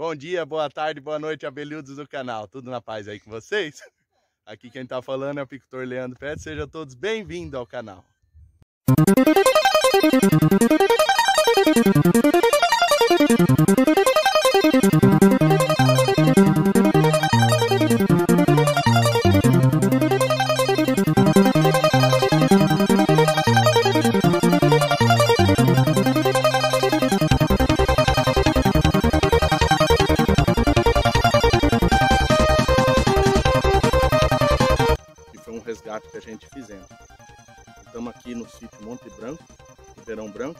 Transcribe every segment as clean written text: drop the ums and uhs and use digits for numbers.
Bom dia, boa tarde, boa noite, abelhudos do canal. Tudo na paz aí com vocês? Aqui quem tá falando é o apicultor Leandro Petri. Sejam todos bem-vindos ao canal. Que a gente fizemos. Estamos aqui no sítio Monte Branco, Ribeirão Branco,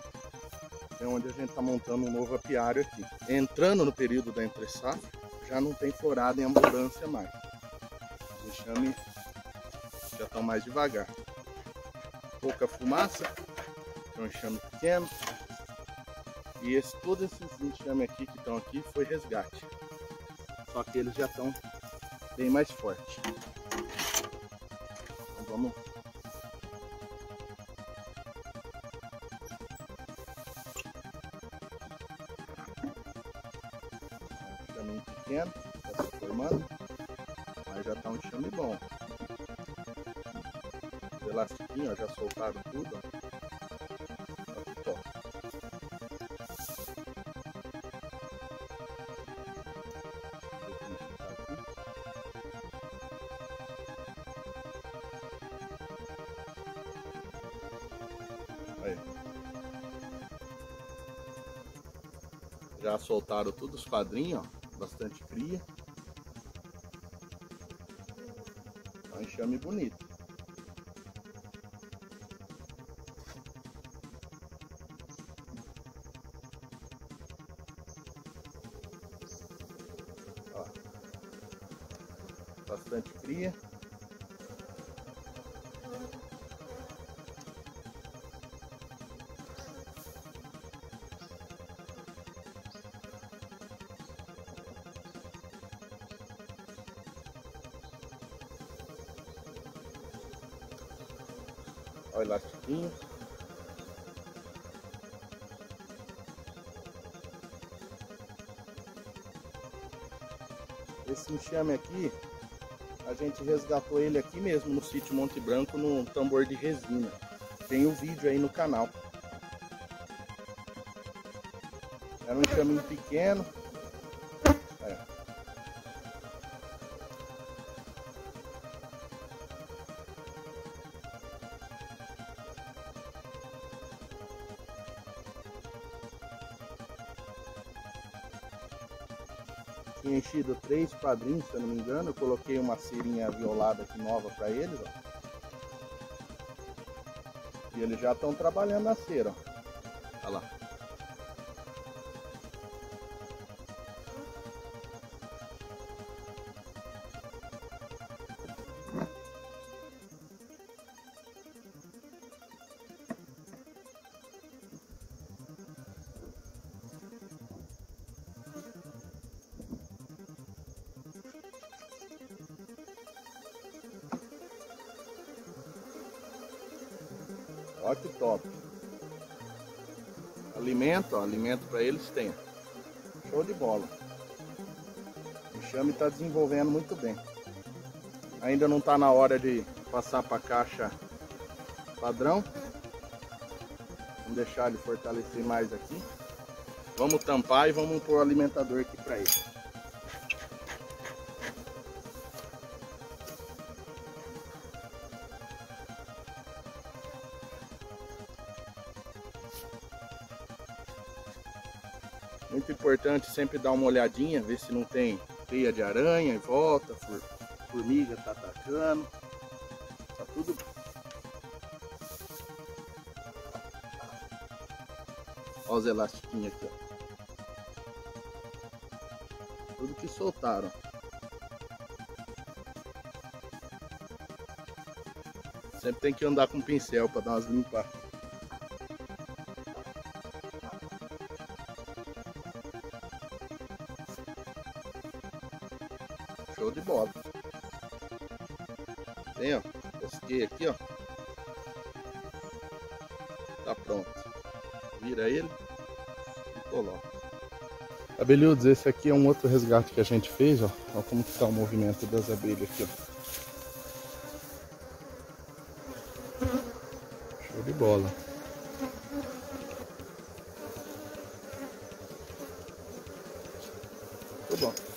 é onde a gente está montando um novo apiário aqui. Entrando no período da entre safra, já não tem florada em abundância mais. Os enxames já estão mais devagar. Pouca fumaça, é um enxame pequeno. E todos esses enxames aqui que estão aqui foi resgate. Só que eles já estão bem mais fortes. Vamos um enxame pequeno, está se formando, mas já está um enxame bom. Os elastiquinhos já soltaram tudo. Já soltaram todos os quadrinhos, ó, bastante cria. É um enxame bonito. Ó, bastante cria. Olha o elastiquinho. Esse enxame aqui, a gente resgatou ele aqui mesmo no sítio Monte Branco, num tambor de resina. Tem o vídeo aí no canal. Era um enxame pequeno. Tinha enchido 3 quadrinhos, se eu não me engano. Eu coloquei uma cerinha violada aqui nova para eles, ó. E eles já estão trabalhando a cera, ó. Olha lá. Olha que top. Alimento, ó, alimento para eles tem. Show de bola. O enxame está desenvolvendo muito bem. Ainda não está na hora de passar para a caixa padrão. Vamos deixar ele fortalecer mais aqui. Vamos tampar e vamos pôr o alimentador aqui para ele. Muito importante sempre dar uma olhadinha, ver se não tem teia de aranha em volta, formiga tá atacando, tá tudo bem. Olha os elastiquinhos aqui, ó. Tudo que soltaram. Sempre tem que andar com pincel para dar umas limpadas. Show de bola. Bem, ó, pesquei aqui, ó. Tá pronto. Vira ele e coloca. Abelhudos, esse aqui é um outro resgate que a gente fez, ó. Olha como que tá o movimento das abelhas aqui, ó. Show de bola. Muito bom.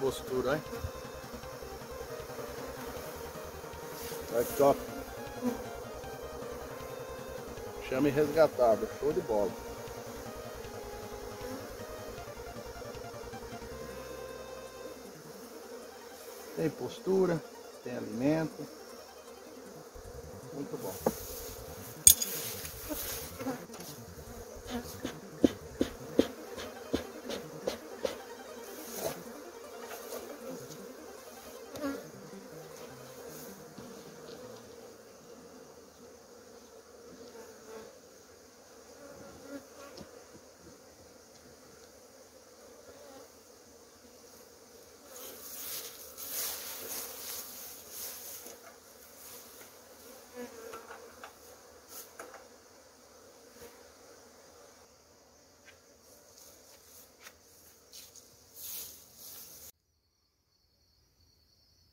Postura, hein? Vai top. Chame resgatado, show de bola. Tem postura, tem alimento. Muito bom.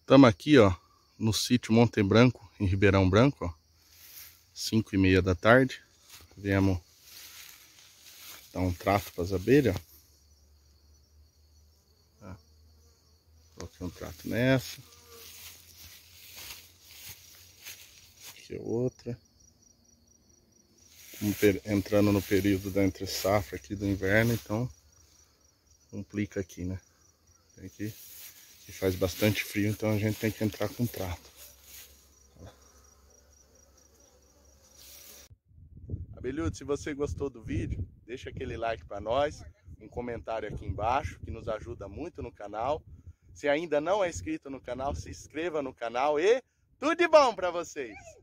Estamos aqui, ó, no sítio Monte Branco, em Ribeirão Branco, ó, 5:30 da tarde. Viemos dar um trato para as abelhas, ó. Coloquei um trato nessa. Aqui é outra. Entrando no período da entre-safra aqui do inverno, então complica aqui, né? Tem que... E faz bastante frio, então a gente tem que entrar com trato. Abelhudo, se você gostou do vídeo, deixa aquele like para nós, um comentário aqui embaixo, que nos ajuda muito no canal. Se ainda não é inscrito no canal, se inscreva no canal e tudo de bom para vocês!